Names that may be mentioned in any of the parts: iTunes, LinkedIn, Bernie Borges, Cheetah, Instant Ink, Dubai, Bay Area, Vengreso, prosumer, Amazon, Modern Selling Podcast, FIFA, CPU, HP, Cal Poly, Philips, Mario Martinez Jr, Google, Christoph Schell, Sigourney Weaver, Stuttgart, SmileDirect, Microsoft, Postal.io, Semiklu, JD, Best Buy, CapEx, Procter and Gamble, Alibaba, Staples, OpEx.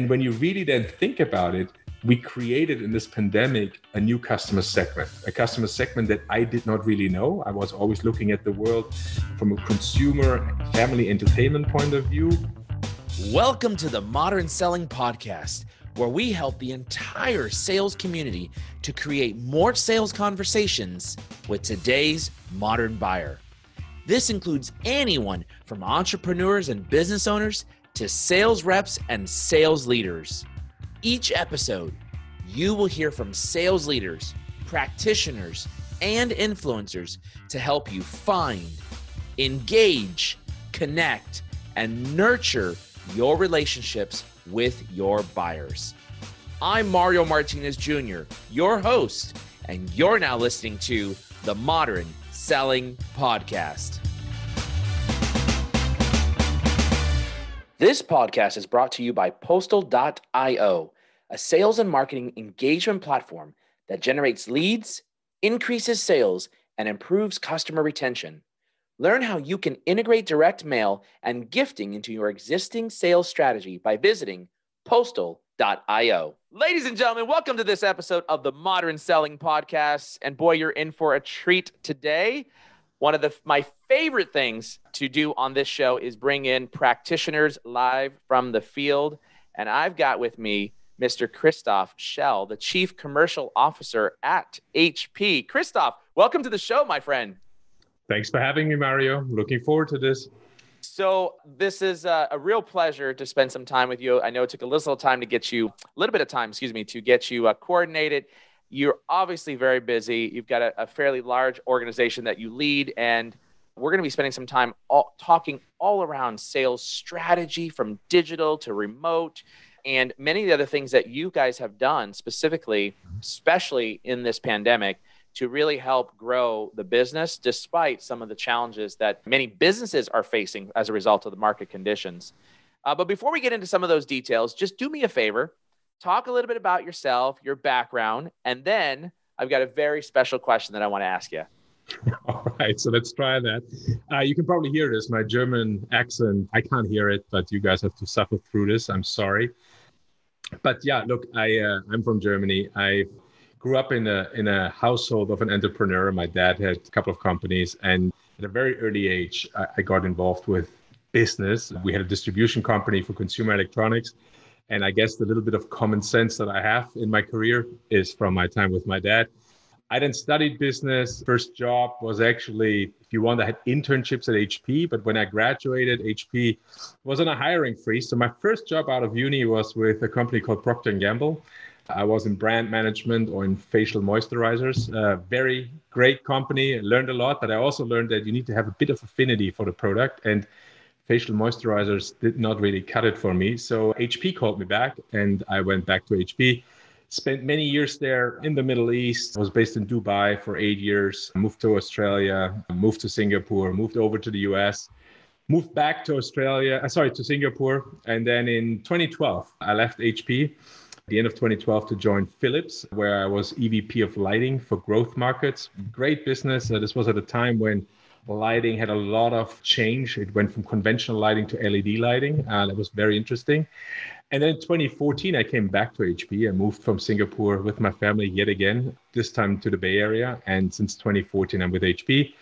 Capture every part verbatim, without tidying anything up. And when you really then think about it, we created in this pandemic a new customer segment, a customer segment that I did not really know. I was always looking at the world from a consumer family entertainment point of view. Welcome to the Modern Selling Podcast, where we help the entire sales community to create more sales conversations with today's modern buyer. This includes anyone from entrepreneurs and business owners to sales reps and sales leaders. Each episode, you will hear from sales leaders, practitioners, and influencers to help you find, engage, connect, and nurture your relationships with your buyers. I'm Mario Martinez Junior, your host, and you're now listening to the Modern Selling Podcast. This podcast is brought to you by Postal dot i o, a sales and marketing engagement platform that generates leads, increases sales, and improves customer retention. Learn how you can integrate direct mail and gifting into your existing sales strategy by visiting Postal dot i o. Ladies and gentlemen, welcome to this episode of the Modern Selling Podcast. And boy, you're in for a treat today. One of the, my favorite things to do on this show is bring in practitioners live from the field. And I've got with me Mister Christoph Schell, the Chief Commercial Officer at H P. Christoph, welcome to the show, my friend. Thanks for having me, Mario. Looking forward to this. So this is a, a real pleasure to spend some time with you. I know it took a little time to get you, a little bit of time, excuse me, to get you uh, coordinated. You're obviously very busy. You've got a, a fairly large organization that you lead, and we're going to be spending some time all, talking all around sales strategy, from digital to remote, and many of the other things that you guys have done specifically, especially in this pandemic, to really help grow the business despite some of the challenges that many businesses are facing as a result of the market conditions. Uh, but before we get into some of those details, just do me a favor. Talk a little bit about yourself, your background, and then I've got a very special question that I want to ask you. All right, so let's try that. Uh, you can probably hear this, my German accent. I can't hear it, but you guys have to suffer through this. I'm sorry. But yeah, look, I, uh, I'm from Germany. I grew up in a, in a household of an entrepreneur. My dad had a couple of companies, and at a very early age, I, I got involved with business. We had a distribution company for consumer electronics. And I guess the little bit of common sense that I have in my career is from my time with my dad. I then studied business. First job was actually, if you want, I had internships at H P. But when I graduated, H P was on a hiring freeze. So my first job out of uni was with a company called Procter and Gamble. I was in brand management or in facial moisturizers. Uh, very great company. I learned a lot, but I also learned that you need to have a bit of affinity for the product. And facial moisturizers did not really cut it for me. So H P called me back, and I went back to H P. Spent many years there in the Middle East. I was based in Dubai for eight years, moved to Australia, moved to Singapore, moved over to the U S, moved back to Australia, uh, sorry, to Singapore. And then in twenty twelve, I left H P at the end of twenty twelve to join Philips, where I was E V P of lighting for growth markets. Great business. Uh, this was at a time when lighting had a lot of change. It went from conventional lighting to L E D lighting. Uh, that was very interesting. And then in twenty fourteen, I came back to H P. I moved from Singapore with my family yet again, this time to the Bay Area. And since twenty fourteen, I'm with H P.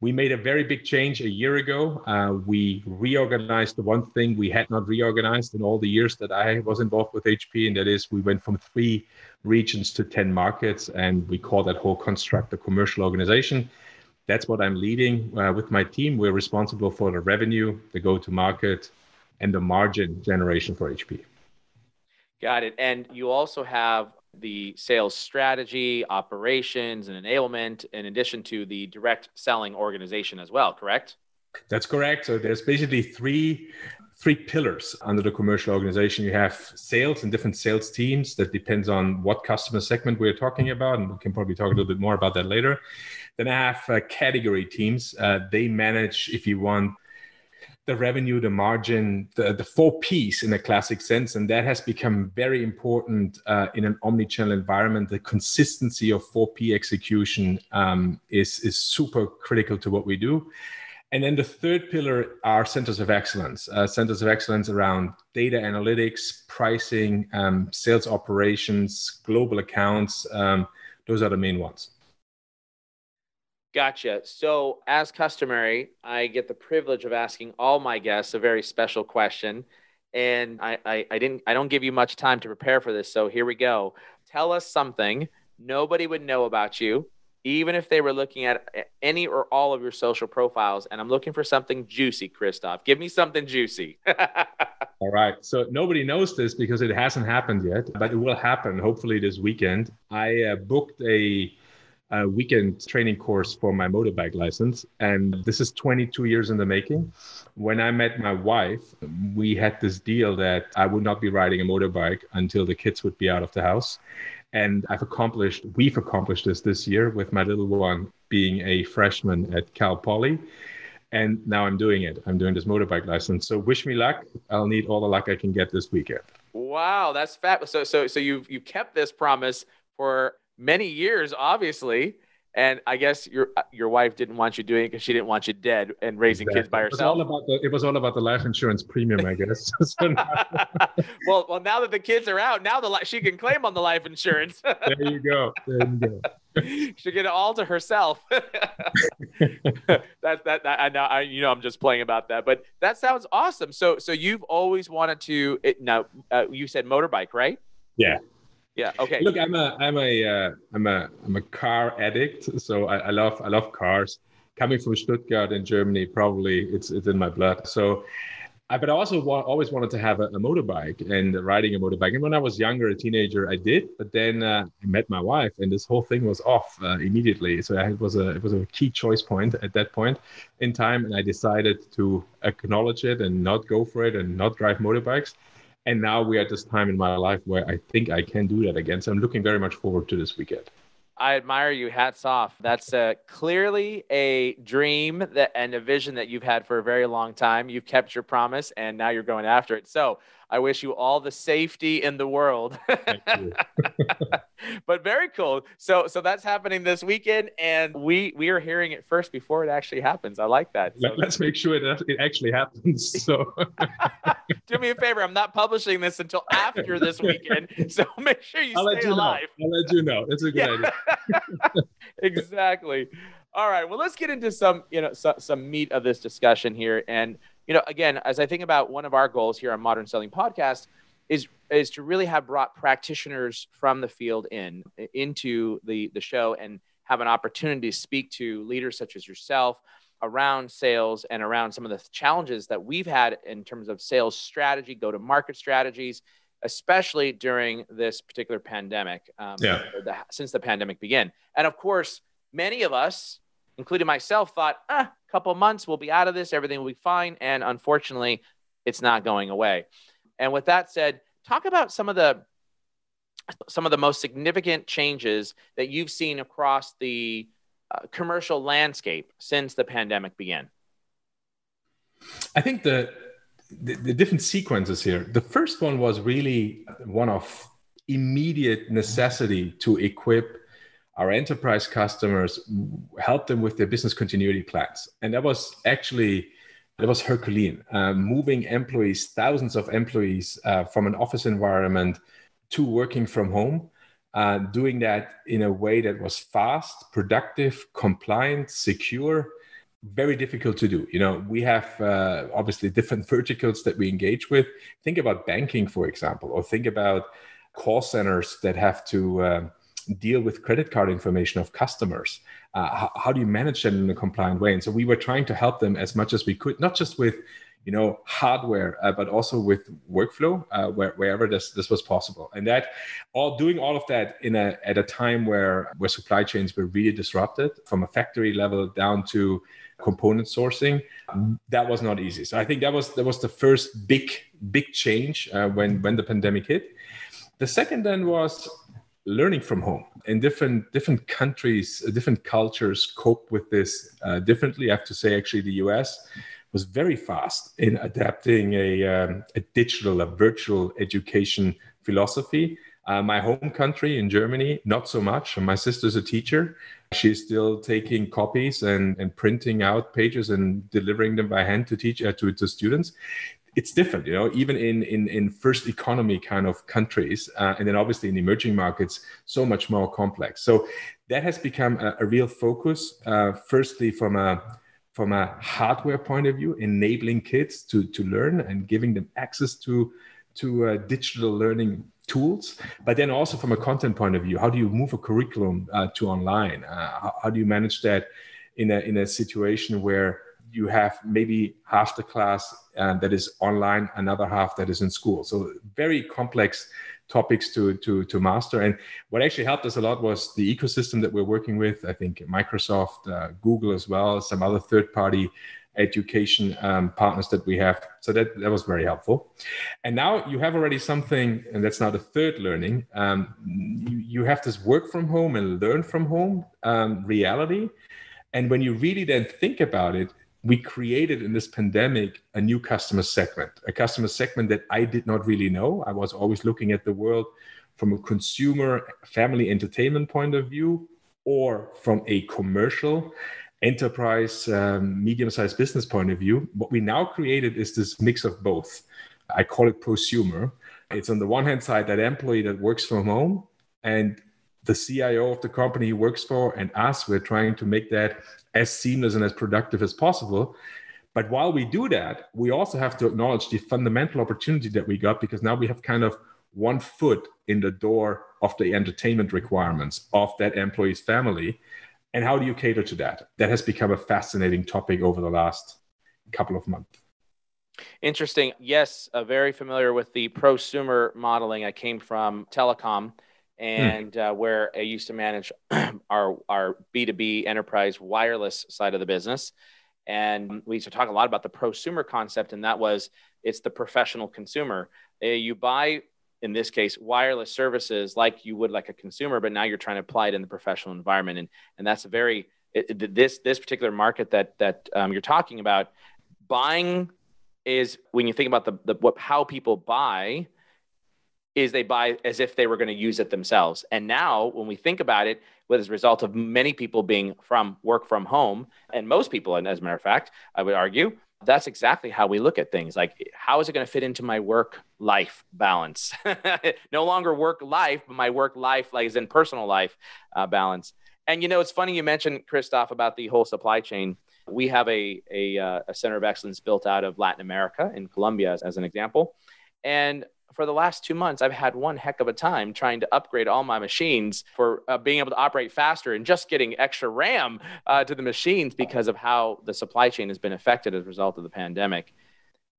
We made a very big change a year ago. Uh, we reorganized the one thing we had not reorganized in all the years that I was involved with H P, and that is we went from three regions to ten markets, and we call that whole construct a commercial organization. That's what I'm leading uh, with my team. We're responsible for the revenue, the go-to-market, and the margin generation for H P. Got it. And you also have the sales strategy, operations, and enablement, in addition to the direct selling organization as well, correct? That's correct. So there's basically three three pillars under the commercial organization. You have sales and different sales teams. That depends on what customer segment we're talking about, and we can probably talk a little bit more about that later. Then I have uh, category teams. Uh, they manage, if you want, the revenue, the margin, the, the four Ps in a classic sense. And that has become very important uh, in an omni-channel environment. The consistency of four P execution um, is, is super critical to what we do. And then the third pillar are centers of excellence, uh, centers of excellence around data analytics, pricing, um, sales operations, global accounts. Um, those are the main ones. Gotcha. So as customary, I get the privilege of asking all my guests a very special question. And I, I, I didn't, I don't give you much time to prepare for this. So here we go. Tell us something nobody would know about you, even if they were looking at any or all of your social profiles. And I'm looking for something juicy, Christoph. Give me something juicy. All right. So nobody knows this because it hasn't happened yet, but it will happen hopefully this weekend. I uh, booked a, a weekend training course for my motorbike license. And this is twenty-two years in the making. When I met my wife, we had this deal that I would not be riding a motorbike until the kids would be out of the house. And I've accomplished, we've accomplished this this year with my little one being a freshman at Cal Poly. And now I'm doing it. I'm doing this motorbike license. So wish me luck. I'll need all the luck I can get this weekend. Wow, that's fabulous. So, so, so you've, you've kept this promise for many years, obviously. And I guess your your wife didn't want you doing it because she didn't want you dead and raising exactly. kids by herself. It was, all about the, it was all about the life insurance premium, I guess. So now... well, well, now that the kids are out, now the li- she can claim on the life insurance. There you go. There you go. She'll get it all to herself. that, that, that, I know, I, you know, I'm just playing about that, but that sounds awesome. So so you've always wanted to, it, now uh, you said motorbike, right? Yeah. Yeah. Okay. Look, I'm a, I'm a, uh, I'm a, I'm a car addict. So I, I love, I love cars. Coming from Stuttgart in Germany, probably it's, it's in my blood. So, I, but I also wa- always wanted to have a, a motorbike and riding a motorbike. And when I was younger, a teenager, I did. But then uh, I met my wife, and this whole thing was off uh, immediately. So I, it was a, it was a key choice point at that point in time, and I decided to acknowledge it and not go for it and not drive motorbikes. And now we're at this time in my life where I think I can do that again. So I'm looking very much forward to this weekend. I admire you. Hats off. That's uh, clearly a dream that, and a vision that you've had for a very long time. You've kept your promise, and now you're going after it. So I wish you all the safety in the world. Thank you. But very cool. So so that's happening this weekend, and we, we are hearing it first before it actually happens. I like that. So let's make sure that it actually happens. So do me a favor. I'm not publishing this until after this weekend. So make sure you I'll stay let you alive. Know. I'll let you know. It's a good yeah. idea. Exactly. All right. Well, let's get into some, you know, so, some meat of this discussion here. And, you know, again, as I think about one of our goals here on Modern Selling Podcast is, is to really have brought practitioners from the field in, into the, the show and have an opportunity to speak to leaders such as yourself around sales and around some of the challenges that we've had in terms of sales strategy, go-to-market strategies, especially during this particular pandemic, um, yeah. the, since the pandemic began. And of course, many of us, including myself, thought, ah, a couple of months, we'll be out of this, everything will be fine. And unfortunately, it's not going away. And with that said, talk about some of the some of the most significant changes that you've seen across the uh, commercial landscape since the pandemic began. I think the The, the different sequences here. The first one was really one of immediate necessity to equip our enterprise customers, help them with their business continuity plans. And that was actually, that was Herculean, uh, moving employees, thousands of employees uh, from an office environment to working from home, uh, doing that in a way that was fast, productive, compliant, secure. Very difficult to do. You know, we have uh, obviously different verticals that we engage with. Think about banking, for example, or think about call centers that have to uh, deal with credit card information of customers. Uh, how, how do you manage that in a compliant way? And so we were trying to help them as much as we could, not just with, you know, hardware, uh, but also with workflow, uh, where, wherever this this was possible. And that all doing all of that in a at a time where where supply chains were really disrupted from a factory level down to component sourcing, that was not easy. So I think that was that was the first big, big change uh, when, when the pandemic hit. The second then was learning from home. And different different countries, different cultures cope with this uh, differently. I have to say, actually, the U S was very fast in adapting a, um, a digital, a virtual education philosophy. Uh, my home country in Germany, not so much. My sister's a teacher. She's still taking copies and, and printing out pages and delivering them by hand to teach uh, to, to students. It's different, you know, even in, in, in first economy kind of countries. Uh, and then obviously in emerging markets, so much more complex. So that has become a, a real focus, uh, firstly from a from a hardware point of view, enabling kids to, to learn and giving them access to, to uh, digital learning tools, but then also from a content point of view, how do you move a curriculum uh, to online? Uh, how, how do you manage that in a in a situation where you have maybe half the class uh, that is online, another half that is in school? So very complex topics to, to, to master. And what actually helped us a lot was the ecosystem that we're working with. I think Microsoft, uh, Google as well, some other third-party education um, partners that we have. So that, that was very helpful. And now you have already something, and that's now the third learning. Um, you, you have this work from home and learn from home um, reality. And when you really then think about it, we created in this pandemic a new customer segment, a customer segment that I did not really know. I was always looking at the world from a consumer family entertainment point of view, or from a commercial enterprise, um, medium-sized business point of view. What we now created is this mix of both. I call it prosumer. It's on the one hand side, that employee that works from home, and the C I O of the company he works for and us, we're trying to make that as seamless and as productive as possible. But while we do that, we also have to acknowledge the fundamental opportunity that we got, because now we have kind of one foot in the door of the entertainment requirements of that employee's family. And how do you cater to that? That has become a fascinating topic over the last couple of months. Interesting. Yes, uh, very familiar with the prosumer modeling. I came from telecom. And uh, where I used to manage our our B two B enterprise wireless side of the business. And we used to talk a lot about the prosumer concept, and that was, it's the professional consumer. Uh, you buy, in this case, wireless services like you would like a consumer, but now you're trying to apply it in the professional environment. And, and that's a very, it, this this particular market that, that um, you're talking about, buying is, when you think about the, the what how people buy, is they buy as if they were going to use it themselves. And now when we think about it, well, as a result of many people being from work from home, and most people, and as a matter of fact, I would argue, that's exactly how we look at things. Like, how is it going to fit into my work-life balance? No longer work-life, but my work-life, like, is in personal life uh, balance. And, you know, it's funny you mentioned, Christoph, about the whole supply chain. We have a, a, uh, a center of excellence built out of Latin America in Colombia, as, as an example. And for the last two months, I've had one heck of a time trying to upgrade all my machines for uh, being able to operate faster and just getting extra RAM uh, to the machines, because of how the supply chain has been affected as a result of the pandemic.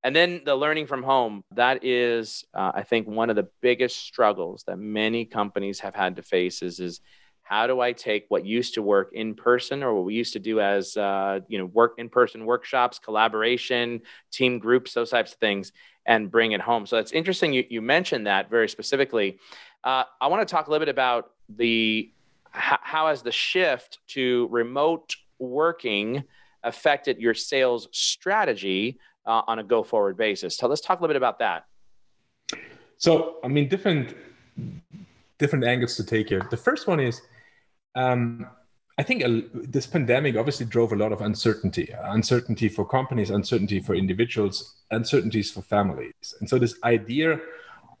And then the learning from home, that is, uh, I think, one of the biggest struggles that many companies have had to face is, is how do I take what used to work in person, or what we used to do as, uh, you know, work in person workshops, collaboration, team groups, those types of things, and bring it home. So that's interesting. You, you mentioned that very specifically. Uh, I want to talk a little bit about the how, how has the shift to remote working affected your sales strategy uh, on a go-forward basis. So let's talk a little bit about that. So, I mean, different different angles to take here. The first one is, um, I think a, this pandemic obviously drove a lot of uncertainty, uncertainty for companies, uncertainty for individuals, uncertainties for families. And so this idea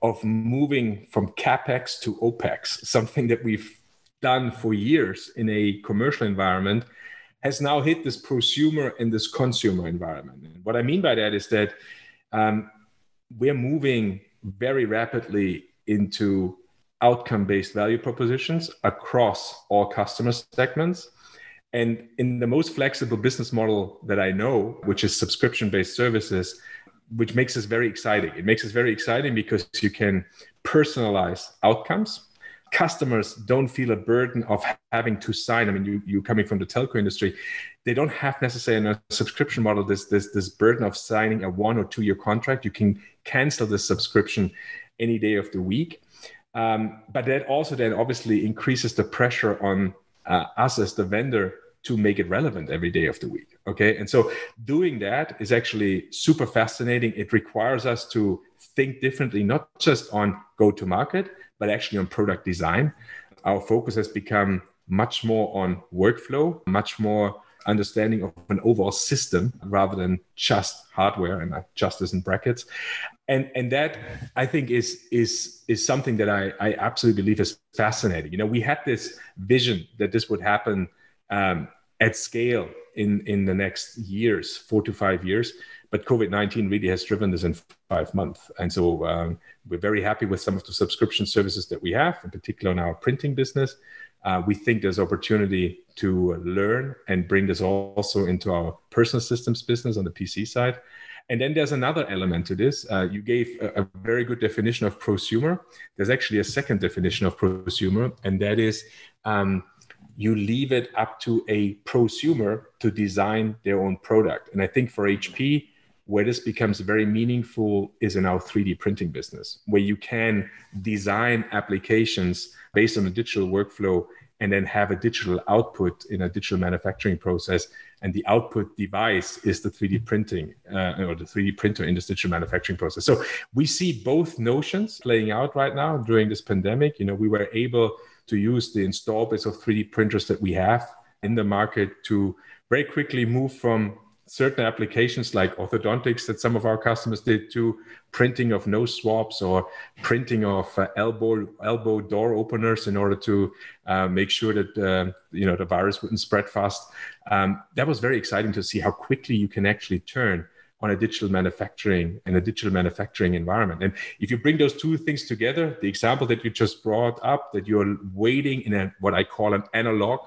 of moving from CapEx to OpEx, something that we've done for years in a commercial environment, has now hit this prosumer and this consumer environment. And what I mean by that is that um, we're moving very rapidly into outcome-based value propositions across all customer segments. And in the most flexible business model that I know, which is subscription-based services, which makes us very exciting. It makes us very exciting because you can personalize outcomes. Customers don't feel a burden of having to sign. I mean, you, you coming from the telco industry, they don't have necessarily in a subscription model this, this, this burden of signing a one or two-year contract. You can cancel the subscription any day of the week. Um, but that also then obviously increases the pressure on uh, us as the vendor to make it relevant every day of the week. Okay. And so doing that is actually super fascinating. It requires us to think differently, not just on go-to-market, but actually on product design. Our focus has become much more on workflow, much more understanding of an overall system rather than just hardware, and just as in brackets. And and that, I think, is is is something that I, I absolutely believe is fascinating. You know, we had this vision that this would happen um, at scale in, in the next years, four to five years. But COVID nineteen really has driven this in five months. And so um, we're very happy with some of the subscription services that we have, in particular in our printing business. Uh, we think there's opportunity to learn and bring this also into our personal systems business on the P C side. And then there's another element to this. Uh, you gave a, a very good definition of prosumer. There's actually a second definition of prosumer, and that is um, you leave it up to a prosumer to design their own product. And I think for H P, where this becomes very meaningful is in our three D printing business, where you can design applications based on a digital workflow and then have a digital output in a digital manufacturing process. And the output device is the three D printing uh, or the three D printer in this digital manufacturing process. So we see both notions playing out right now during this pandemic. You know, we were able to use the install base of three D printers that we have in the market to very quickly move from certain applications like orthodontics that some of our customers did to printing of nose swabs or printing of uh, elbow elbow door openers in order to uh, make sure that uh, you know the virus wouldn't spread fast. Um, that was very exciting to see how quickly you can actually turn on a digital manufacturing and a digital manufacturing environment. And if you bring those two things together, the example that you just brought up, that you're waiting in a, what I call an analog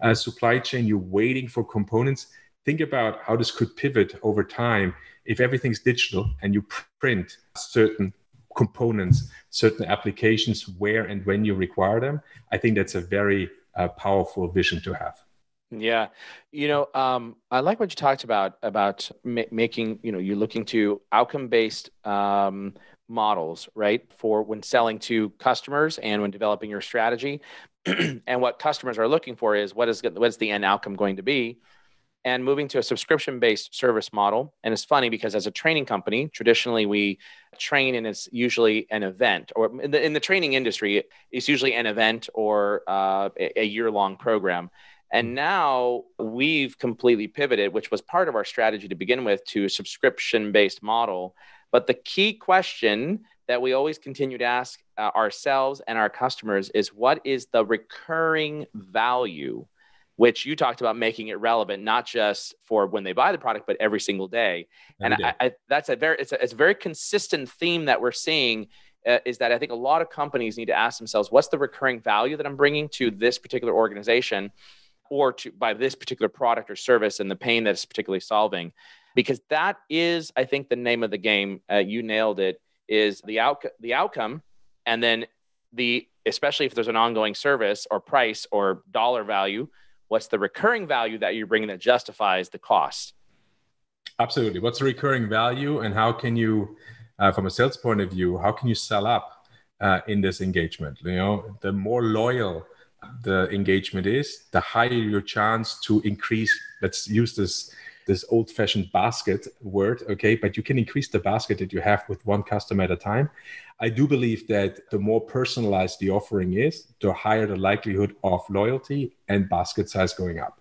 uh, supply chain, you're waiting for components. Think about how this could pivot over time if everything's digital and you print certain components, certain applications where and when you require them. I think that's a very uh, powerful vision to have. Yeah. You know, um, I like what you talked about, about ma- making, you know, you're looking to outcome-based um, models, right? For when selling to customers and when developing your strategy. And what customers are looking for is what is what is the end outcome going to be? And moving to a subscription-based service model. And it's funny because as a training company, traditionally we train and it's usually an event, or in the, in the training industry, it's usually an event or uh, a year-long program. And now we've completely pivoted, which was part of our strategy to begin with, to a subscription-based model. But the key question that we always continue to ask uh, ourselves and our customers is, what is the recurring value? Which you talked about making it relevant, not just for when they buy the product, but every single day. Every and day. I, I, that's a very, it's a, it's a very consistent theme that we're seeing uh, is that I think a lot of companies need to ask themselves, what's the recurring value that I'm bringing to this particular organization or to by this particular product or service and the pain that it's particularly solving? Because that is, I think, the name of the game. Uh, you nailed it, is the outcome, the outcome, and then the, especially if there's an ongoing service or price or dollar value, what's the recurring value that you're bringing that justifies the cost? Absolutely. What's the recurring value, and how can you, uh, from a sales point of view, how can you sell up uh, in this engagement? You know, the more loyal the engagement is, the higher your chance to increase. Let's use this this old-fashioned basket word, okay? But you can increase the basket that you have with one customer at a time. I do believe that the more personalized the offering is, the higher the likelihood of loyalty and basket size going up.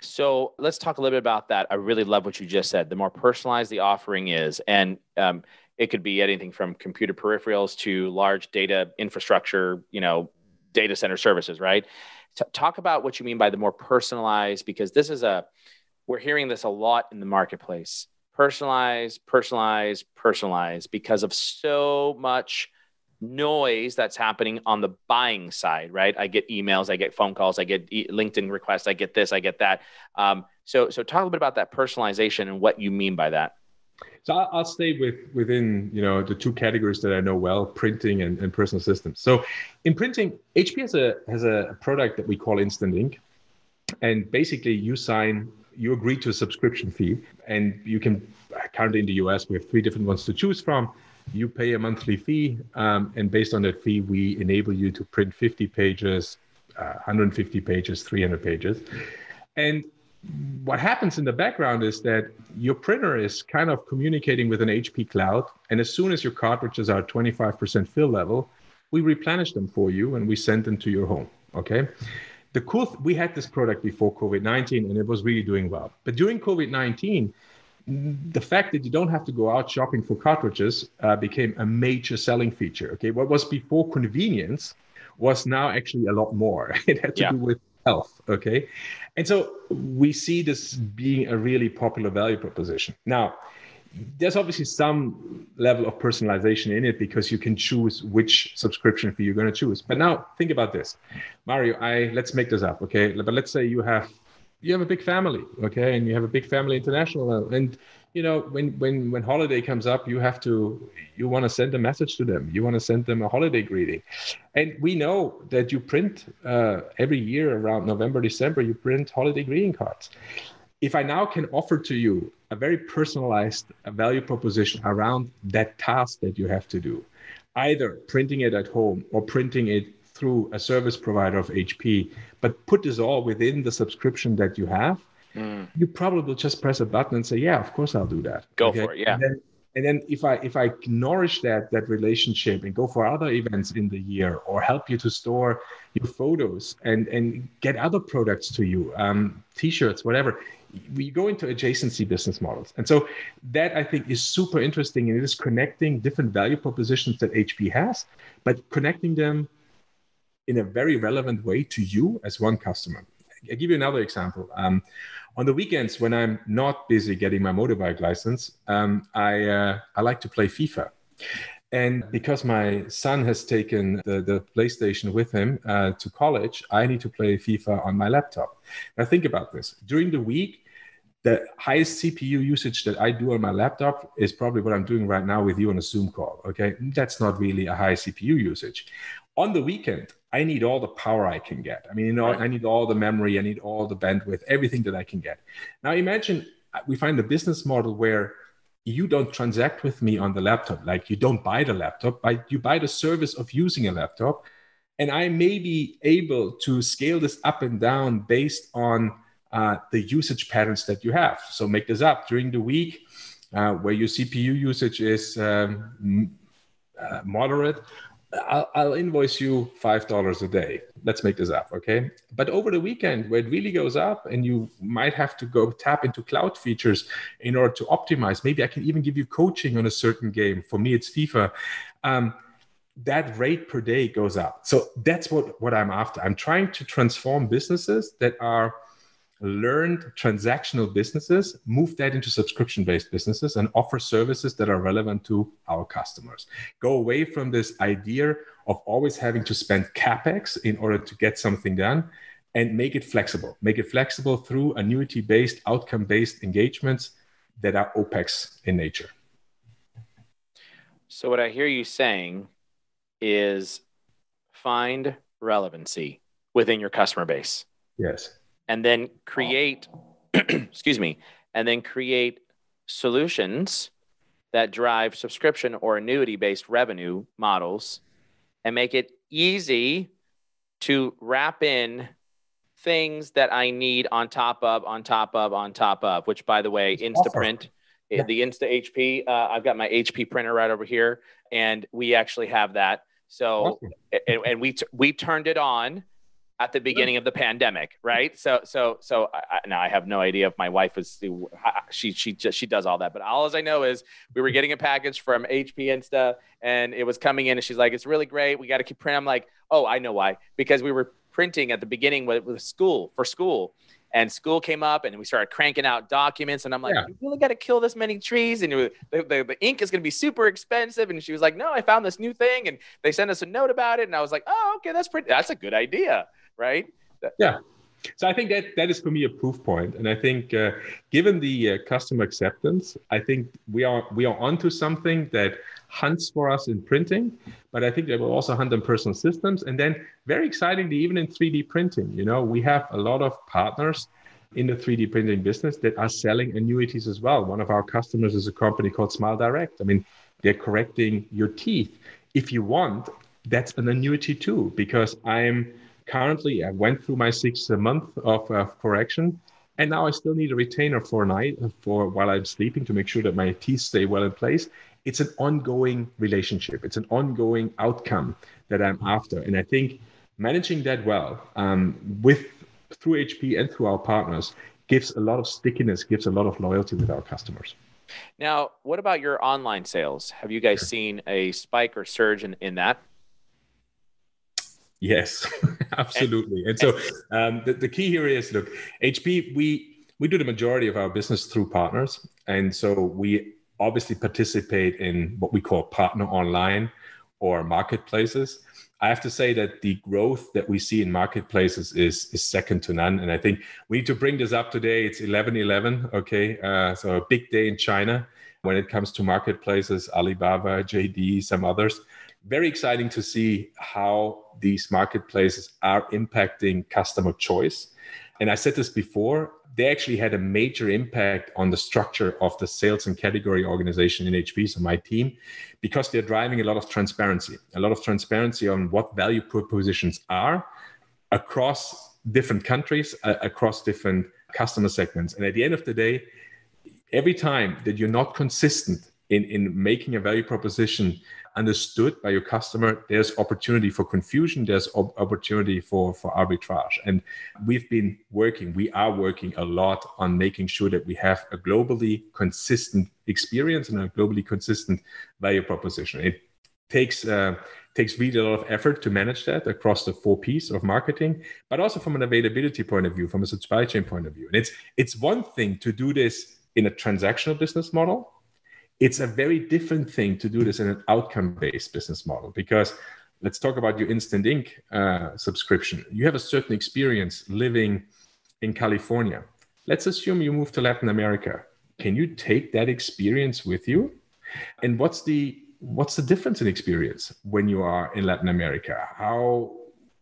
So let's talk a little bit about that. I really love what you just said. The more personalized the offering is, and um, it could be anything from computer peripherals to large data infrastructure, you know, data center services, right? T- talk about what you mean by the more personalized, because this is a... We're hearing this a lot in the marketplace. Personalize, personalize, personalize, because of so much noise that's happening on the buying side, right? I get emails, I get phone calls, I get e- LinkedIn requests, I get this, I get that. Um, so, so talk a little bit about that personalization and what you mean by that. So I'll, I'll stay with within you know the two categories that I know well: printing and, and personal systems. So, in printing, H P has a has a product that we call Instant Ink, and basically you sign. You agree to a subscription fee, and you can, currently in the U S, we have three different ones to choose from. You pay a monthly fee, um, and based on that fee, we enable you to print fifty pages, uh, one hundred fifty pages, three hundred pages. And what happens in the background is that your printer is kind of communicating with an H P cloud. And as soon as your cartridges are twenty-five percent fill level, we replenish them for you and we send them to your home, okay? The cool, th- we had this product before COVID nineteen and it was really doing well. But during COVID nineteen, the fact that you don't have to go out shopping for cartridges uh, became a major selling feature, okay? What was before convenience was now actually a lot more. It had to yeah. do with health, okay? And so we see this being a really popular value proposition. Now, there's obviously some level of personalization in it because you can choose which subscription fee you're going to choose. But now think about this, Mario, I let's make this up, okay? But let's say you have you have a big family, okay? And you have a big family international. And, you know, when when when holiday comes up, you have to, you want to send a message to them. You want to send them a holiday greeting. And we know that you print uh, every year around November, December, you print holiday greeting cards. If I now can offer to you a very personalized value proposition around that task that you have to do, either printing it at home or printing it through a service provider of H P, but put this all within the subscription that you have, mm. you probably will just press a button and say, yeah, of course I'll do that. Go okay? for it, yeah. And then, and then if I if I nourish that that relationship and go for other events in the year or help you to store your photos and, and get other products to you, um, T-shirts, whatever, we go into adjacency business models. And so that I think is super interesting. And it is connecting different value propositions that H P has, but connecting them in a very relevant way to you as one customer. I'll give you another example. Um, on the weekends when I'm not busy getting my motorbike license, um, I, uh, I like to play FIFA. And because my son has taken the, the PlayStation with him uh, to college, I need to play FIFA on my laptop. Now think about this. During the week, the highest C P U usage that I do on my laptop is probably what I'm doing right now with you on a Zoom call, okay? That's not really a high C P U usage. On the weekend, I need all the power I can get. I mean, you know, right. I need all the memory, I need all the bandwidth, everything that I can get. Now imagine we find a business model where you don't transact with me on the laptop. Like you don't buy the laptop, but you buy the service of using a laptop. And I may be able to scale this up and down based on uh, the usage patterns that you have. So make this up during the week uh, where your C P U usage is um, uh, moderate. I'll, I'll invoice you five dollars a day. Let's make this up, okay? But over the weekend where it really goes up and you might have to go tap into cloud features in order to optimize, maybe I can even give you coaching on a certain game. For me, it's FIFA. Um, that rate per day goes up. So that's what, what I'm after. I'm trying to transform businesses that are learned transactional businesses, move that into subscription-based businesses and offer services that are relevant to our customers. Go away from this idea of always having to spend CapEx in order to get something done and make it flexible. Make it flexible through annuity-based, outcome-based engagements that are OPEX in nature. So what I hear you saying is find relevancy within your customer base. Yes. And then create, excuse me, and then create solutions that drive subscription or annuity-based revenue models and make it easy to wrap in things that I need on top of, on top of, on top of, which by the way, Instaprint, yeah. the Insta H P, uh, I've got my H P printer right over here and we actually have that. So, and, and we, t- we turned it on at the beginning of the pandemic, right? So, so, so I, now I have no idea if my wife was, she, she, she does all that, but all as I know is we were getting a package from H P Insta and it was coming in and she's like, it's really great. We got to keep printing. I'm like, oh, I know why, because we were printing at the beginning with, with school for school and school came up and we started cranking out documents. And I'm like, yeah. you really got to kill this many trees. And was, the, the, the ink is going to be super expensive. And she was like, no, I found this new thing. And they sent us a note about it. And I was like, oh, okay, that's pretty, that's a good idea. Right? Yeah. So I think that that is for me a proof point. And I think uh, given the uh, customer acceptance, I think we are we are onto something that hunts for us in printing, but I think they will also hunt on personal systems. And then very excitingly, even in three D printing, you know, we have a lot of partners in the three D printing business that are selling annuities as well. One of our customers is a company called SmileDirect. I mean, they're correcting your teeth. If you want, that's an annuity too, because I'm currently, I went through my sixth month of uh, correction And now I still need a retainer for a night for while I'm sleeping to make sure that my teeth stay well in place. It's an ongoing relationship. It's an ongoing outcome that I'm after. And I think managing that well um, with through H P and through our partners gives a lot of stickiness, gives a lot of loyalty with our customers. Now, what about your online sales? Have you guys seen a spike or surge in, in that? Yes, absolutely. And so um, the, the key here is, look, H P, we, we do the majority of our business through partners. And so we obviously participate in what we call partner online or marketplaces. I have to say that the growth that we see in marketplaces is, is second to none. And I think we need to bring this up today. It's eleven eleven, okay? Uh, so a big day in China when it comes to marketplaces, Alibaba, J D, some others. Very exciting to see how these marketplaces are impacting customer choice. And I said this before, they actually had a major impact on the structure of the sales and category organization in H P, so my team, because they're driving a lot of transparency, a lot of transparency on what value propositions are across different countries, uh, across different customer segments. And at the end of the day, every time that you're not consistent in, in making a value proposition understood by your customer, there's opportunity for confusion, there's op- opportunity for, for arbitrage. And we've been working, we are working a lot on making sure that we have a globally consistent experience and a globally consistent value proposition. It takes uh, takes really a lot of effort to manage that across the four P's of marketing, but also from an availability point of view, from a supply chain point of view. And it's it's one thing to do this in a transactional business model. It's a very different thing to do this in an outcome-based business model, because let's talk about your Instant Ink uh, subscription. You have a certain experience living in California. Let's assume you move to Latin America. Can you take that experience with you? And what's the what's the difference in experience when you are in Latin America? How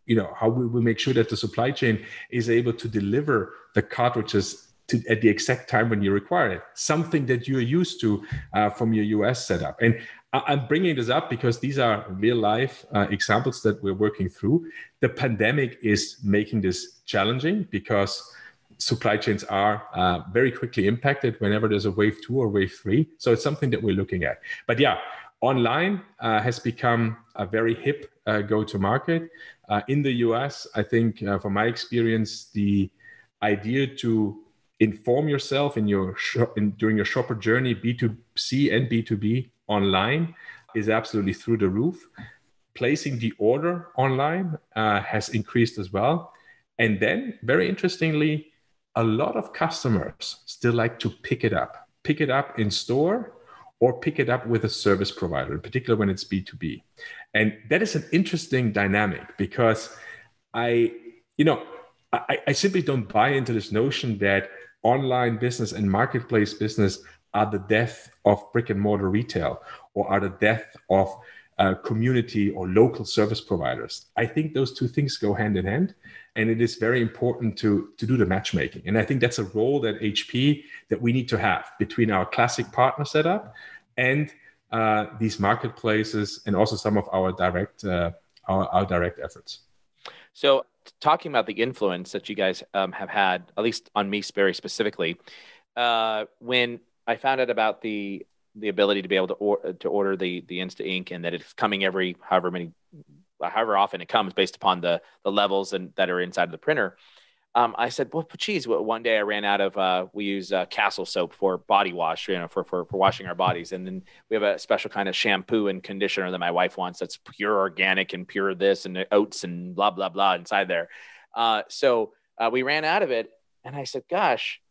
you know how we will make sure that the supply chain is able to deliver the cartridges to, at the exact time when you require it, something that you're used to uh, from your U S setup. And I, I'm bringing this up because these are real life uh, examples that we're working through. The pandemic is making this challenging because supply chains are uh, very quickly impacted whenever there's a wave two or wave three. So it's something that we're looking at. But yeah, online uh, has become a very hip uh, go-to-market. Uh, in the U S, I think uh, from my experience, the idea to inform yourself in your shop, in, during your shopper journey, B two C and B two B online is absolutely through the roof. Placing the order online uh, has increased as well. And then, very interestingly, a lot of customers still like to pick it up, pick it up in store or pick it up with a service provider, in particular when it's B two B. And that is an interesting dynamic because I, you know, I, I simply don't buy into this notion that online business and marketplace business are the death of brick and mortar retail or are the death of uh, community or local service providers. I think those two things go hand in hand, and it is very important to, to do the matchmaking. And I think that's a role that H P, that we need to have between our classic partner setup and uh, these marketplaces and also some of our direct, uh, our, our direct efforts. So talking about the influence that you guys um, have had, at least on me very specifically, uh, when I found out about the the ability to be able to or, to order the the Instant Ink and that it's coming every however many however often it comes based upon the the levels and that are inside of the printer, um, I said, well, geez, one day I ran out of uh, we use uh, Castle soap for body wash, you know, for, for for washing our bodies, and then we have a special kind of shampoo and conditioner that my wife wants that's pure organic and pure this and oats and blah blah blah inside there. Uh, so uh, we ran out of it, and I said, gosh,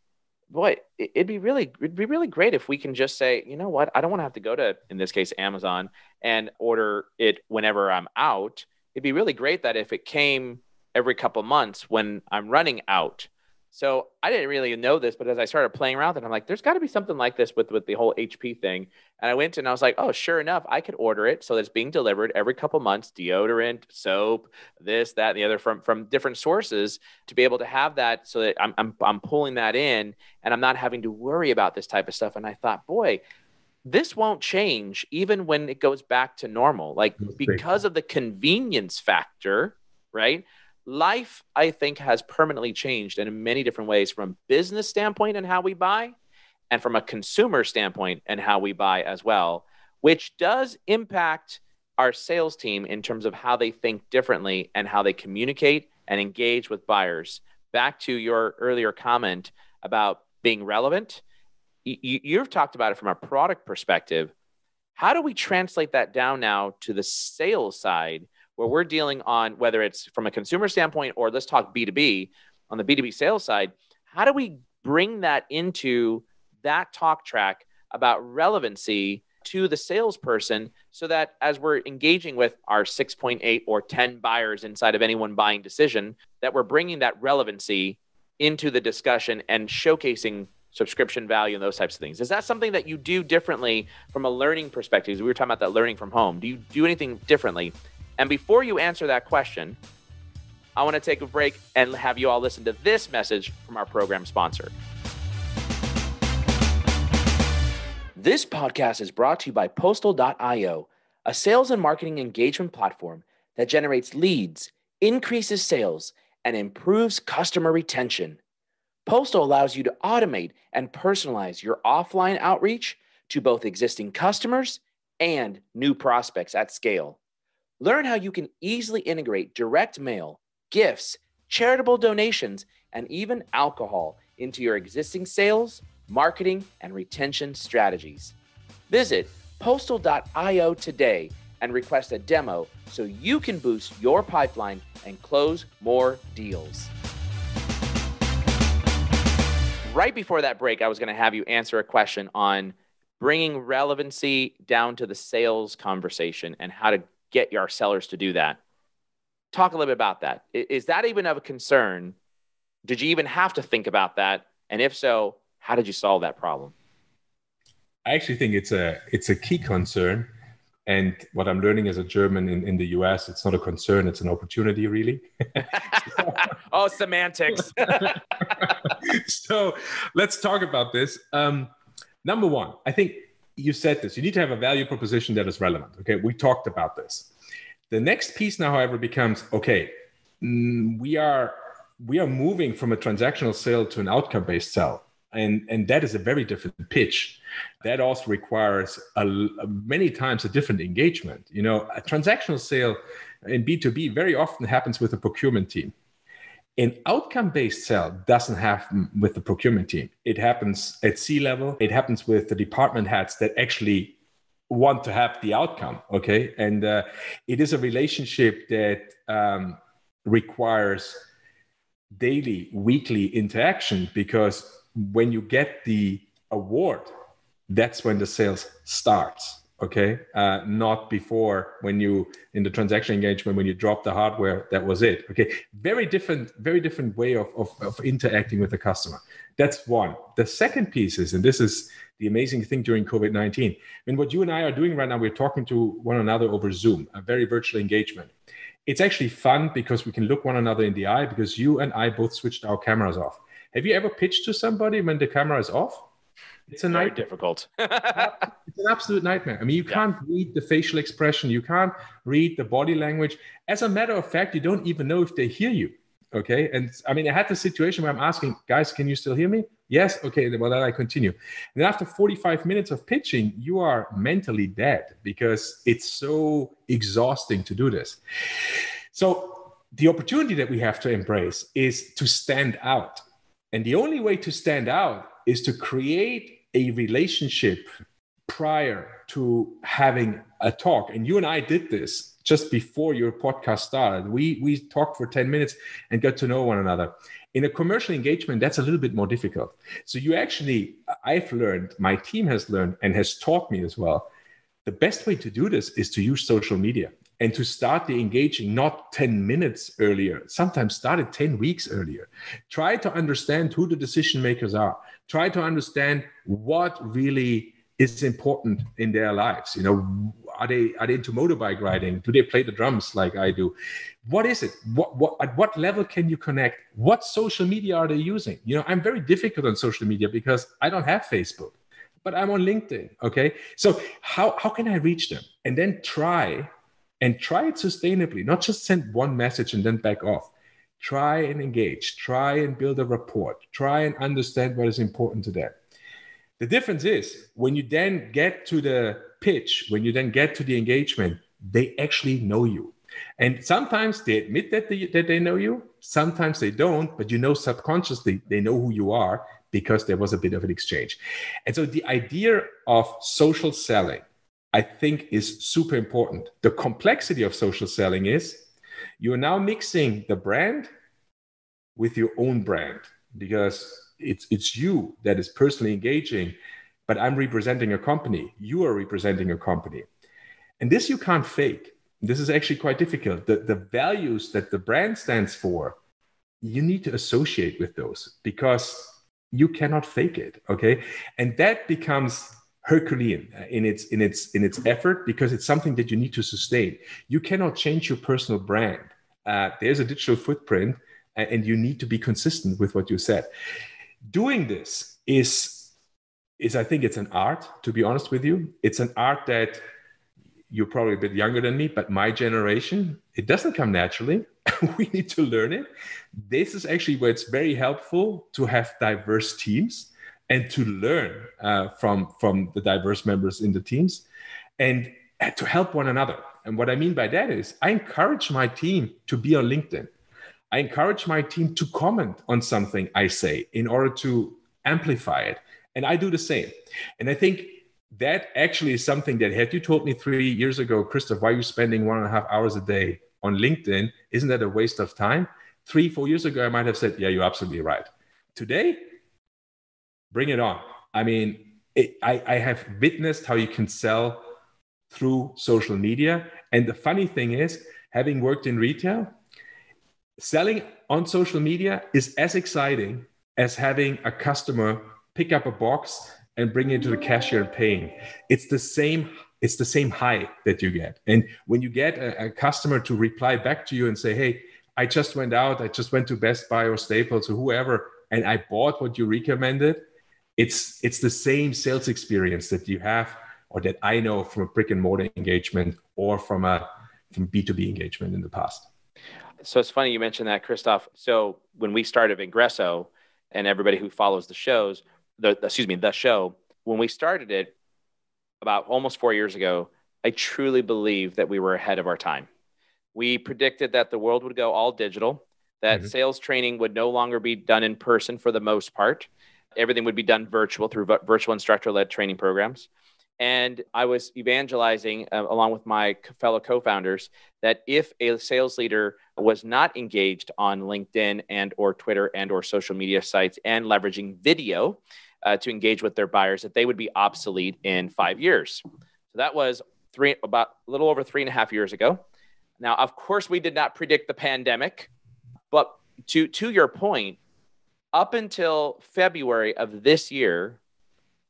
boy, it'd be really it'd be really great if we can just say, you know what, I don't want to have to go to, in this case, Amazon and order it whenever I'm out. It'd be really great that if it came every couple months when I'm running out. So I didn't really know this, but as I started playing around with it, I'm like, there's got to be something like this with, with the whole H P thing. And I went and I was like, oh, sure enough, I could order it. So that's being delivered every couple months, deodorant, soap, this, that, and the other from, from different sources to be able to have that so that I'm, I'm, I'm pulling that in and I'm not having to worry about this type of stuff. And I thought, boy, this won't change even when it goes back to normal, like because of the convenience factor, right? life, I think, has permanently changed in many different ways from business standpoint and how we buy, and from a consumer standpoint and how we buy as well, which does impact our sales team in terms of how they think differently and how they communicate and engage with buyers. Back to your earlier comment about being relevant, you, you've talked about it from a product perspective. How do we translate that down now to the sales side where we're dealing on, whether it's from a consumer standpoint or let's talk B two B, on the B two B sales side, how do we bring that into that talk track about relevancy to the salesperson so that as we're engaging with our six point eight or ten buyers inside of any one buying decision, that we're bringing that relevancy into the discussion and showcasing subscription value and those types of things. Is that something that you do differently from a learning perspective? We were talking about that learning from home. Do you do anything differently? And before you answer that question, I want to take a break and have you all listen to this message from our program sponsor. This podcast is brought to you by Postal dot io, a sales and marketing engagement platform that generates leads, increases sales, and improves customer retention. Postal allows you to automate and personalize your offline outreach to both existing customers and new prospects at scale. Learn how you can easily integrate direct mail, gifts, charitable donations, and even alcohol into your existing sales, marketing, and retention strategies. Visit Postal dot io today and request a demo so you can boost your pipeline and close more deals. Right before that break, I was going to have you answer a question on bringing relevancy down to the sales conversation and how to get your sellers to do that. Talk a little bit about that. Is that even of a concern? Did you even have to think about that? And if so, how did you solve that problem? I actually think it's a it's a key concern. And what I'm learning as a German in, in the U S, it's not a concern, it's an opportunity, really. Oh, semantics. So let's talk about this. Um, number one, I think you said this, you need to have a value proposition that is relevant. Okay, we talked about this. The next piece now, however, becomes, okay, we are we are moving from a transactional sale to an outcome-based sell. And, and that is a very different pitch. That also requires a, a, many times a different engagement. You know, a transactional sale in B two B very often happens with a procurement team. An outcome-based sell doesn't happen with the procurement team. It happens at C-level. It happens with the department heads that actually want to have the outcome, okay? And uh, it is a relationship that um, requires daily, weekly interaction, because when you get the award, that's when the sales starts, okay? Uh, not before, when you, in the transaction engagement, when you drop the hardware, that was it, okay? Very different, very different way of, of, of interacting with the customer. That's one. The second piece is, and this is the amazing thing during COVID nineteen, I mean, what you and I are doing right now, we're talking to one another over Zoom, a very virtual engagement. It's actually fun because we can look one another in the eye, because you and I both switched our cameras off. Have you ever pitched to somebody when the camera is off? It's a nightmare. Very difficult. It's an absolute nightmare. I mean, you can't yeah. read the facial expression. You can't read the body language. As a matter of fact, you don't even know if they hear you, okay? And I mean, I had this situation where I'm asking, guys, can you still hear me? Yes, okay, well, then I continue. And after forty-five minutes of pitching, you are mentally dead because it's so exhausting to do this. So the opportunity that we have to embrace is to stand out. And the only way to stand out is to create a relationship prior to having a talk. And you and I did this just before your podcast started. We we talked for ten minutes and got to know one another. In a commercial engagement, that's a little bit more difficult. So you actually, I've learned, my team has learned and has taught me as well, the best way to do this is to use social media and to start the engaging not ten minutes earlier, sometimes start it ten weeks earlier. Try to understand who the decision makers are. Try to understand what really is important in their lives. You know, are they are they into motorbike riding? Do they play the drums like I do? What is it? What, what at what level can you connect? What social media are they using? You know, I'm very difficult on social media because I don't have Facebook, but I'm on LinkedIn, okay? So how, how can I reach them? And then try And try it sustainably, not just send one message and then back off. Try and engage, try and build a rapport, try and understand what is important to them. The difference is when you then get to the pitch, when you then get to the engagement, they actually know you. And sometimes they admit that they, that they know you. Sometimes they don't, but you know, subconsciously, they know who you are because there was a bit of an exchange. And so the idea of social selling, I think, is super important. The complexity of social selling is you're now mixing the brand with your own brand, because it's it's you that is personally engaging, but I'm representing a company. You are representing a company. And this you can't fake. This is actually quite difficult. The, the values that the brand stands for, you need to associate with those because you cannot fake it, okay? And that becomes Herculean in its in its in its effort because it's something that you need to sustain. You cannot change your personal brand. Uh, there's a digital footprint, and you need to be consistent with what you said. Doing this is is I think it's an art, to be honest with you. It's an art that you're probably a bit younger than me, but my generation, it doesn't come naturally. We need to learn it. This is actually where it's very helpful to have diverse teams and to learn uh, from, from the diverse members in the teams and to help one another. And what I mean by that is I encourage my team to be on LinkedIn. I encourage my team to comment on something I say in order to amplify it. And I do the same. And I think that actually is something that had you told me three years ago, Christoph, why are you spending one and a half hours a day on LinkedIn? Isn't that a waste of time? Three, four years ago, I might have said, yeah, you're absolutely right. Today, bring it on. I mean, it, I, I have witnessed how you can sell through social media. And the funny thing is, having worked in retail, selling on social media is as exciting as having a customer pick up a box and bring it to the cashier and paying. It's the same, it's the same high that you get. And when you get a, a customer to reply back to you and say, hey, I just went out, I just went to Best Buy or Staples or whoever, and I bought what you recommended, it's it's the same sales experience that you have or that I know from a brick and mortar engagement or from a from B two B engagement in the past. So it's funny you mentioned that, Christoph. So when we started Vengreso, and everybody who follows the shows, the excuse me, the show, when we started it about almost four years ago, I truly believe that we were ahead of our time. We predicted that the world would go all digital, that mm-hmm. sales training would no longer be done in person for the most part. Everything would be done virtual through v- virtual instructor-led training programs. And I was evangelizing uh, along with my fellow co-founders that if a sales leader was not engaged on LinkedIn and or Twitter and or social media sites and leveraging video uh, to engage with their buyers, that they would be obsolete in five years. So that was three, about a little over three and a half years ago. Now, of course, we did not predict the pandemic, but to, to your point, up until February of this year,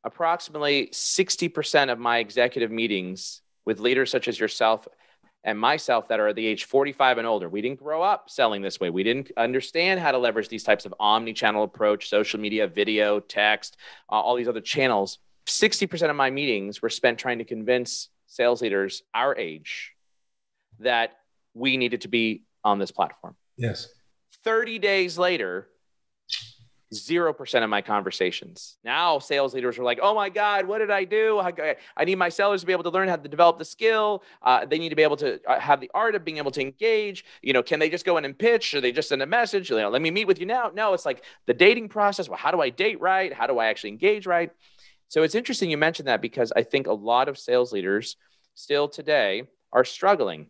approximately sixty percent of my executive meetings with leaders such as yourself and myself that are the age forty-five and older, we didn't grow up selling this way. We didn't understand how to leverage these types of omni-channel approach, social media, video, text, uh, all these other channels. sixty percent of my meetings were spent trying to convince sales leaders our age that we needed to be on this platform. Yes. thirty days later, zero percent of my conversations. Now sales leaders are like, oh my God, what did I do? I need my sellers to be able to learn how to develop the skill. Uh, they need to be able to have the art of being able to engage. You know, can they just go in and pitch? Or they just send a message? You know, let me meet with you now. No, it's like the dating process. Well, how do I date right? How do I actually engage right? So it's interesting you mentioned that because I think a lot of sales leaders still today are struggling.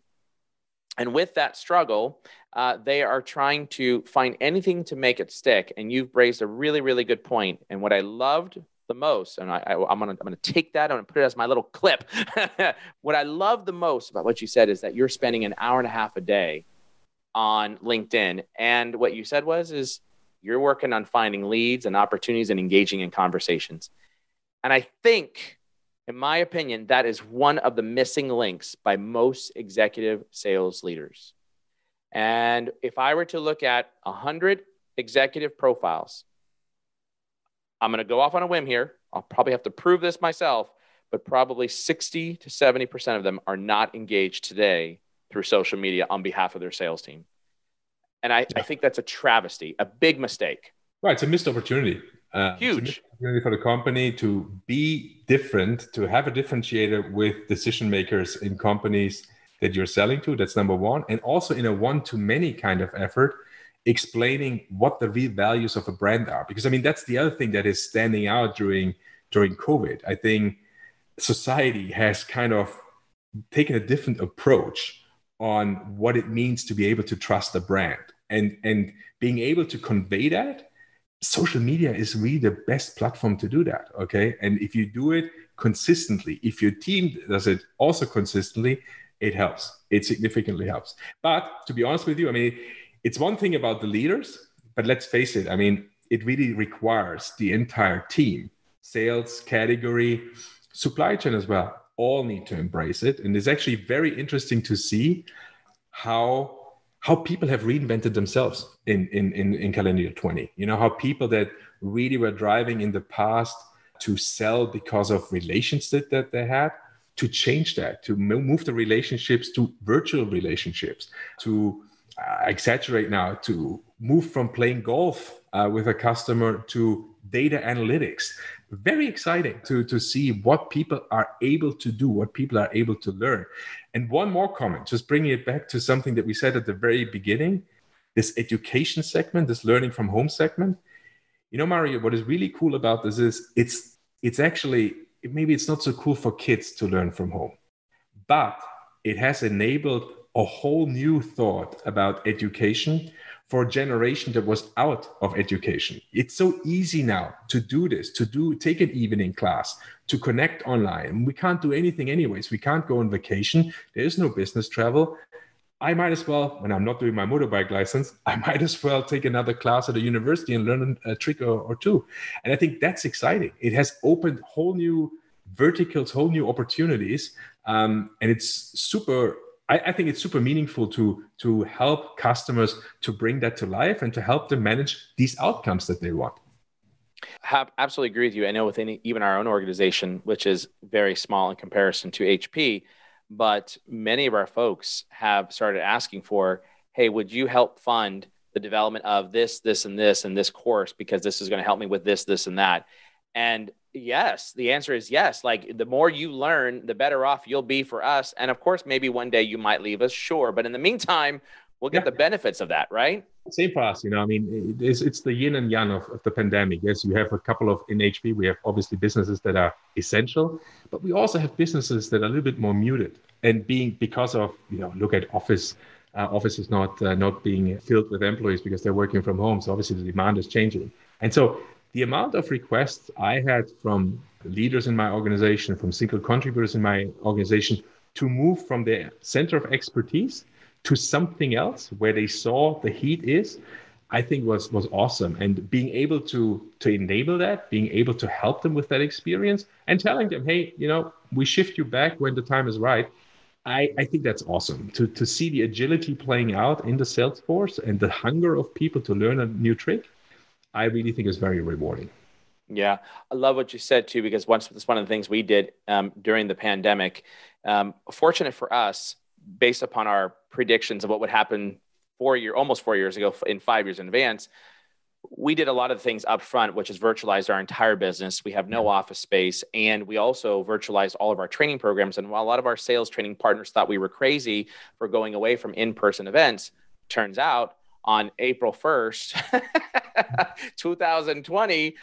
And with that struggle, uh, they are trying to find anything to make it stick. And you've raised a really, really good point. And what I loved the most, and I, I, I'm going to I'm gonna take that and put it as my little clip. What I love the most about what you said is that you're spending an hour and a half a day on LinkedIn. And what you said was, is you're working on finding leads and opportunities and engaging in conversations. And I think, in my opinion, that is one of the missing links by most executive sales leaders. And if I were to look at one hundred executive profiles, I'm going to go off on a whim here. I'll probably have to prove this myself, but probably sixty to seventy percent of them are not engaged today through social media on behalf of their sales team. And I, yeah. I think that's a travesty, a big mistake. Right. It's a missed opportunity. Uh, Huge. It's a missed opportunity for the company to be different, to have a differentiator with decision makers in companies that you're selling to. That's number one. And also in a one-to-many kind of effort, explaining what the real values of a brand are. Because, I mean, that's the other thing that is standing out during during COVID. I think society has kind of taken a different approach on what it means to be able to trust a brand. And, and being able to convey that, social media is really the best platform to do that, okay? And if you do it consistently, if your team does it also consistently, it helps. It significantly helps. But to be honest with you, I mean, it's one thing about the leaders, but let's face it, I mean, it really requires the entire team, sales, category, supply chain as well, all need to embrace it. And it's actually very interesting to see how how people have reinvented themselves in, in, in, in calendar year twenty. You know, how people that really were driving in the past to sell because of relationships that they had, to change that, to move the relationships to virtual relationships, to I exaggerate now, to move from playing golf uh, with a customer to data analytics. Very exciting to, to see what people are able to do, what people are able to learn. And one more comment, just bringing it back to something that we said at the very beginning, this education segment, this learning from home segment. You know, Mario, what is really cool about this is it's it's actually, maybe it's not so cool for kids to learn from home, but it has enabled a whole new thought about education for a generation that was out of education. It's so easy now to do this, to do take an evening class, to connect online. We can't do anything anyways. We can't go on vacation. There is no business travel. I might as well, when I'm not doing my motorbike license, I might as well take another class at a university and learn a trick or, or two. And I think that's exciting. It has opened whole new verticals, whole new opportunities. Um, and it's super I think it's super meaningful to, to help customers to bring that to life and to help them manage these outcomes that they want. I absolutely agree with you. I know within even our own organization, which is very small in comparison to H P, but many of our folks have started asking for, hey, would you help fund the development of this, this, and this, and this course, because this is going to help me with this, this, and that. And yes, the answer is yes. Like the more you learn, the better off you'll be for us. And of course, maybe one day you might leave us, sure. But in the meantime, we'll get yeah. the benefits of that, right? Same for us, you know, I mean, it's, it's the yin and yang of, of the pandemic. Yes, you have a couple of, in H P, we have obviously businesses that are essential, but we also have businesses that are a little bit more muted and being because of, you know, look at office, uh, office is not, uh, not being filled with employees because they're working from home. So obviously the demand is changing. And so the amount of requests I had from leaders in my organization, from single contributors in my organization, to move from their center of expertise to something else where they saw the heat is, I think was was awesome. And being able to to enable that, being able to help them with that experience and telling them, hey, you know, we shift you back when the time is right. I, I think that's awesome to, to see the agility playing out in the sales force and the hunger of people to learn a new trick. I really think it's very rewarding. Yeah. I love what you said too, because once that's one of the things we did um, during the pandemic. Um, fortunate for us, based upon our predictions of what would happen four year, almost four years ago in five years in advance, we did a lot of things up front, which is virtualized our entire business. We have no office space. And we also virtualized all of our training programs. And while a lot of our sales training partners thought we were crazy for going away from in-person events, turns out on April first, two thousand twenty,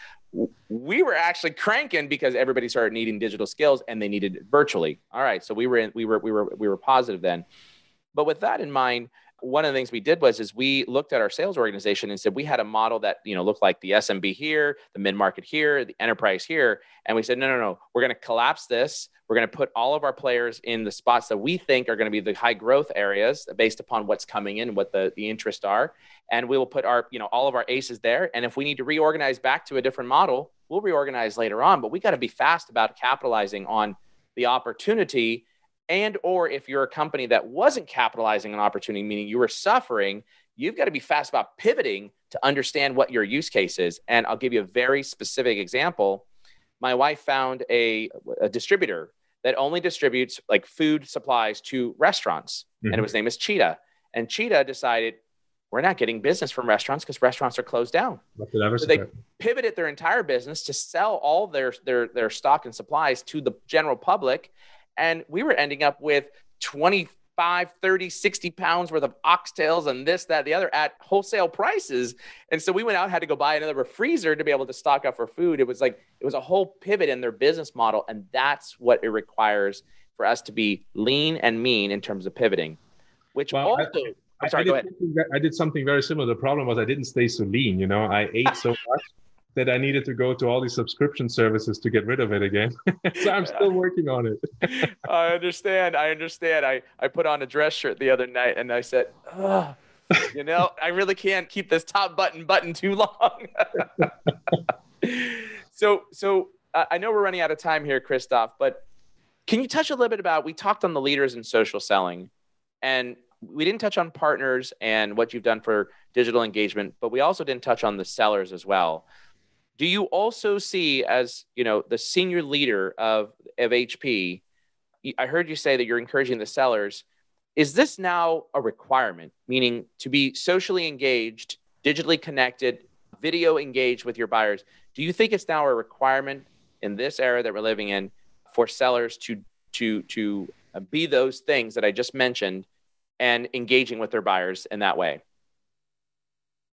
we were actually cranking because everybody started needing digital skills and they needed it virtually. All right. So we were, in, we were, we were, we were positive then, but with that in mind, one of the things we did was, is we looked at our sales organization and said, we had a model that, you know, looked like the S M B here, the mid-market here, the enterprise here. And we said, no, no, no, we're going to collapse this. We're going to put all of our players in the spots that we think are going to be the high growth areas based upon what's coming in, what the, the interests are. And we will put our, you know, all of our aces there. And if we need to reorganize back to a different model, we'll reorganize later on, but we got to be fast about capitalizing on the opportunity. And, or if you're a company that wasn't capitalizing on opportunity, meaning you were suffering, you've got to be fast about pivoting to understand what your use case is. And I'll give you a very specific example. My wife found a, a distributor that only distributes like food supplies to restaurants. Mm-hmm. And it was named as Cheetah. And Cheetah decided, we're not getting business from restaurants because restaurants are closed down. So they pivoted their entire business to sell all their, their, their stock and supplies to the general public. And we were ending up with twenty-five, thirty, sixty pounds worth of oxtails and this, that, the other at wholesale prices. And so we went out, had to go buy another freezer to be able to stock up for food. It was like, it was a whole pivot in their business model. And that's what it requires for us to be lean and mean in terms of pivoting, which well, also... I- I'm sorry, I did, go ahead. That, I did something very similar. The problem was I didn't stay so lean. You know, I ate so much that I needed to go to all these subscription services to get rid of it again. So I'm still working on it. I understand. I understand. I, I put on a dress shirt the other night and I said, oh, you know, I really can't keep this top button button too long. so so uh, I know we're running out of time here, Christoph, but can you touch a little bit about, we talked on the leaders in social selling and we didn't touch on partners and what you've done for digital engagement, but we also didn't touch on the sellers as well. Do you also see as, you know, the senior leader of, of H P, I heard you say that you're encouraging the sellers. Is this now a requirement, meaning to be socially engaged, digitally connected, video engaged with your buyers? Do you think it's now a requirement in this era that we're living in for sellers to, to, to be those things that I just mentioned and engaging with their buyers in that way?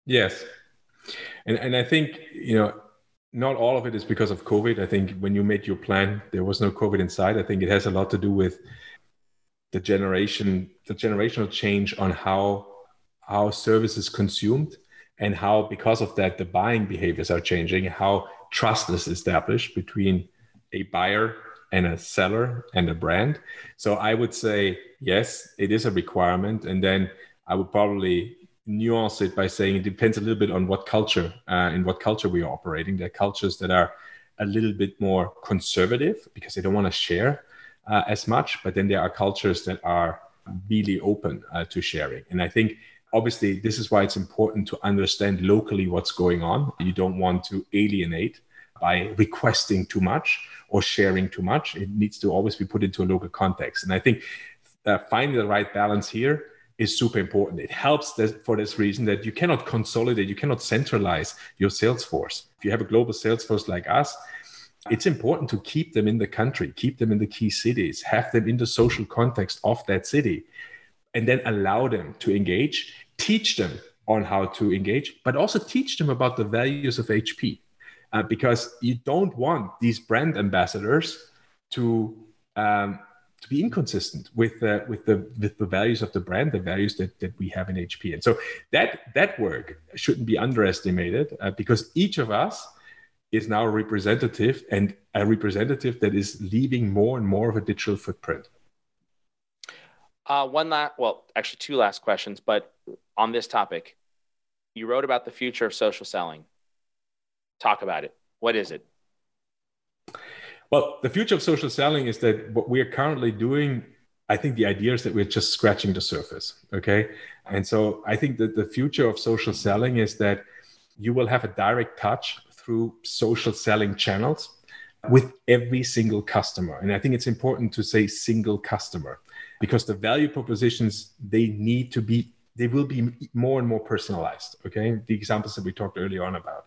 Yes. And and I think, you know, not all of it is because of COVID. I think when you made your plan, there was no COVID inside. I think it has a lot to do with the generation, the generational change on how, how service is consumed and how, because of that, the buying behaviors are changing, how trust is established between a buyer and a seller and a brand. So I would say, yes, it is a requirement. And then I would probably nuance it by saying it depends a little bit on what culture, uh, in what culture we are operating. There are cultures that are a little bit more conservative because they don't want to share uh, as much. But then there are cultures that are really open uh, to sharing. And I think, obviously, this is why it's important to understand locally what's going on. You don't want to alienate by requesting too much or sharing too much. It needs to always be put into a local context. And I think uh, finding the right balance here is super important. It helps that for this reason that you cannot consolidate, you cannot centralize your sales force. If you have a global sales force like us, it's important to keep them in the country, keep them in the key cities, have them in the social context of that city, and then allow them to engage, teach them on how to engage, but also teach them about the values of H P. Uh, because you don't want these brand ambassadors to um, to be inconsistent with uh, with the with the values of the brand, the values that, that we have in H P. And so that that work shouldn't be underestimated uh, because each of us is now a representative and a representative that is leaving more and more of a digital footprint. Uh, one last, well, actually two last questions, but on this topic, you wrote about the future of social selling. Talk about it. What is it? Well, the future of social selling is that what we are currently doing, I think the idea is that we're just scratching the surface. Okay. And so I think that the future of social selling is that you will have a direct touch through social selling channels with every single customer. And I think it's important to say single customer because the value propositions, they need to be, they will be more and more personalized. Okay. The examples that we talked earlier on about.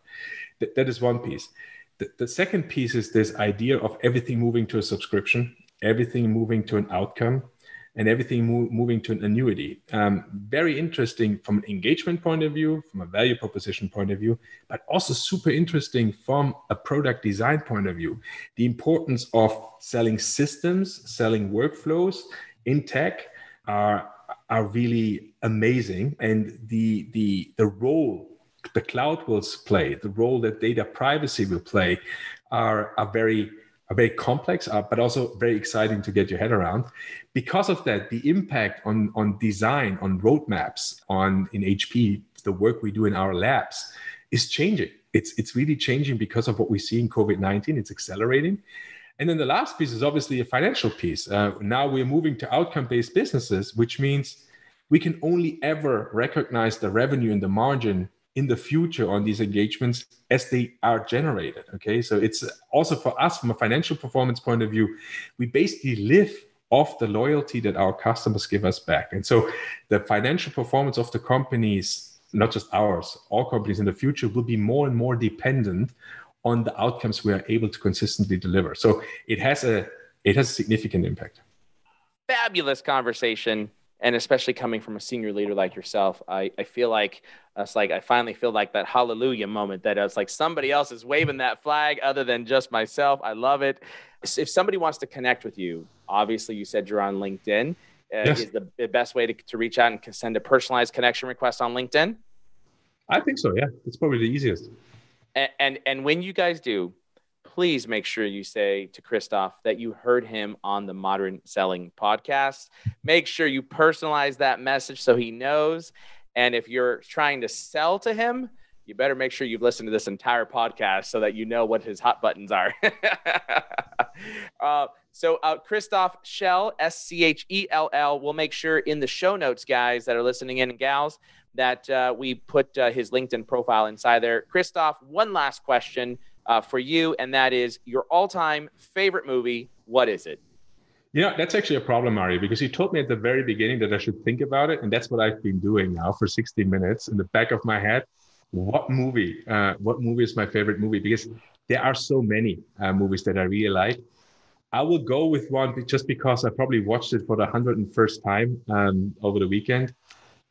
That is one piece. The, the second piece is this idea of everything moving to a subscription, everything moving to an outcome, and everything mo- moving to an annuity. Um, very interesting from an engagement point of view, from a value proposition point of view, but also super interesting from a product design point of view. The importance of selling systems, selling workflows in tech are, are really amazing. And the, the, the role the cloud will play, the role that data privacy will play are, are very are very complex, uh, but also very exciting to get your head around. Because of that, the impact on, on design, on roadmaps, on in H P, the work we do in our labs is changing. It's, it's really changing because of what we see in COVID nineteen. It's accelerating. And then the last piece is obviously a financial piece. Uh, now we're moving to outcome-based businesses, which means we can only ever recognize the revenue and the margin in the future on these engagements as they are generated, okay? So it's also for us from a financial performance point of view, we basically live off the loyalty that our customers give us back. And so the financial performance of the companies not just ours, all companies in the future will be more and more dependent on the outcomes we are able to consistently deliver. So it has a it has a significant impact. Fabulous conversation. And especially coming from a senior leader like yourself, I, I feel like it's like I finally feel like that hallelujah moment that I was like, somebody else is waving that flag other than just myself. I love it. If somebody wants to connect with you, obviously you said you're on LinkedIn. Uh, yes. Is the, the best way to, to reach out and send a personalized connection request on LinkedIn? I think so, yeah. It's probably the easiest. And, and, and when you guys do, please make sure you say to Christoph that you heard him on the Modern Selling Podcast. Make sure you personalize that message so he knows. And if you're trying to sell to him, you better make sure you've listened to this entire podcast so that you know what his hot buttons are. uh, so uh, Christoph Schell, S C H E L L, we'll make sure in the show notes, guys that are listening in and gals, that uh, we put uh, his LinkedIn profile inside there. Christoph, one last question. Uh, for you, and that is your all-time favorite movie. What is it? You know, that's actually a problem, Mario, because you told me at the very beginning that I should think about it, and that's what I've been doing now for sixty minutes in the back of my head. What movie? Uh, what movie is my favorite movie? Because there are so many uh, movies that I really like. I will go with one just because I probably watched it for the one hundred and first time um, over the weekend.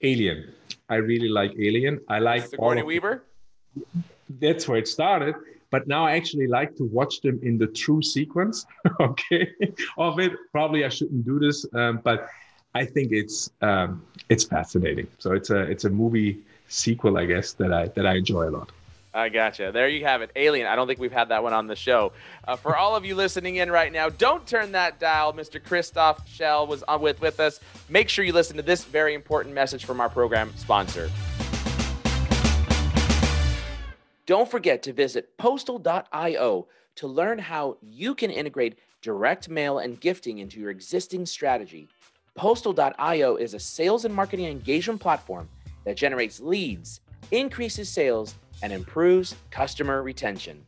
Alien. I really like Alien. I like Sigourney Weaver? That's where it started. But now I actually like to watch them in the true sequence, okay, of it. Probably I shouldn't do this, um, but I think it's um, it's fascinating. So it's a it's a movie sequel, I guess, that I that I enjoy a lot. I gotcha. There you have it. Alien. I don't think we've had that one on the show. Uh, for all of you listening in right now, don't turn that dial. Mister Christoph Schell was on with, with us. Make sure you listen to this very important message from our program sponsor. Don't forget to visit Postal dot io to learn how you can integrate direct mail and gifting into your existing strategy. Postal dot io is a sales and marketing engagement platform that generates leads, increases sales, and improves customer retention.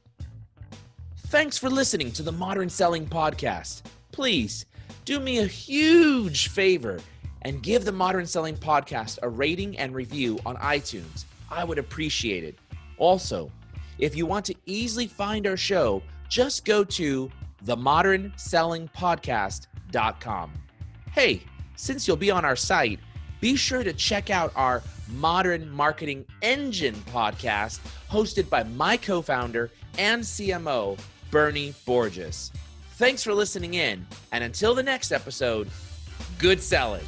Thanks for listening to the Modern Selling Podcast. Please do me a huge favor and give the Modern Selling Podcast a rating and review on iTunes. I would appreciate it. Also, if you want to easily find our show, just go to the modern selling podcast dot com. Hey, since you'll be on our site, be sure to check out our Modern Marketing Engine podcast hosted by my co-founder and C M O, Bernie Borges. Thanks for listening in, and until the next episode, good selling.